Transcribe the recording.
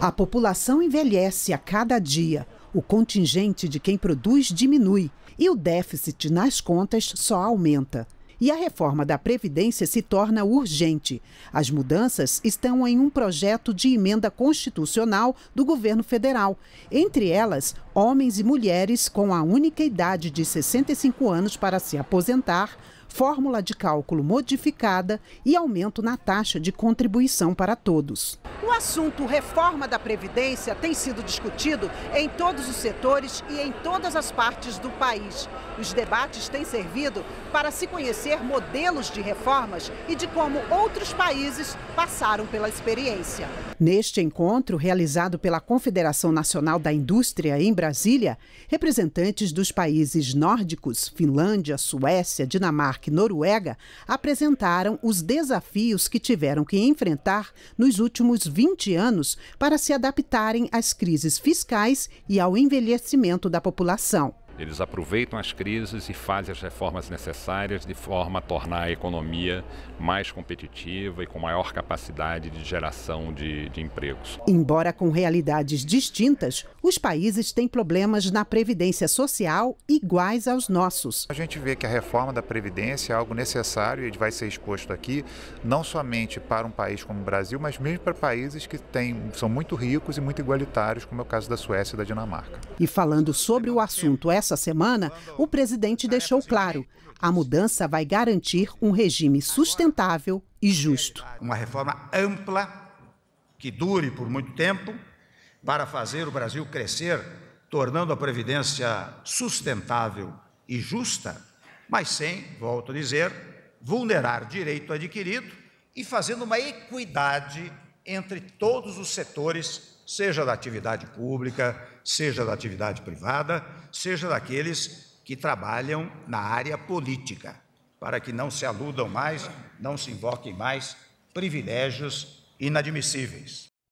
A população envelhece a cada dia, o contingente de quem produz diminui e o déficit nas contas só aumenta. E a reforma da Previdência se torna urgente. As mudanças estão em um projeto de emenda constitucional do governo federal. Entre elas, homens e mulheres com a única idade de 65 anos para se aposentar, fórmula de cálculo modificada e aumento na taxa de contribuição para todos. O assunto reforma da Previdência tem sido discutido em todos os setores e em todas as partes do país. Os debates têm servido para se conhecer modelos de reformas e de como outros países passaram pela experiência. Neste encontro, realizado pela Confederação Nacional da Indústria em Brasília, representantes dos países nórdicos, Finlândia, Suécia, Dinamarca, e Noruega apresentaram os desafios que tiveram que enfrentar nos últimos 20 anos para se adaptarem às crises fiscais e ao envelhecimento da população. Eles aproveitam as crises e fazem as reformas necessárias de forma a tornar a economia mais competitiva e com maior capacidade de geração de empregos. Embora com realidades distintas, os países têm problemas na Previdência Social iguais aos nossos. A gente vê que a reforma da Previdência é algo necessário e vai ser exposto aqui, não somente para um país como o Brasil, mas mesmo para países que são muito ricos e muito igualitários, como é o caso da Suécia e da Dinamarca. E falando sobre o assunto, essa semana, o presidente deixou claro: a mudança vai garantir um regime sustentável e justo. Uma reforma ampla, que dure por muito tempo, para fazer o Brasil crescer, tornando a Previdência sustentável e justa, mas sem, volto a dizer, vulnerar direito adquirido e fazendo uma equidade entre todos os setores, seja da atividade pública, seja da atividade privada, seja daqueles que trabalham na área política, para que não se aludam mais, não se invoquem mais privilégios inadmissíveis.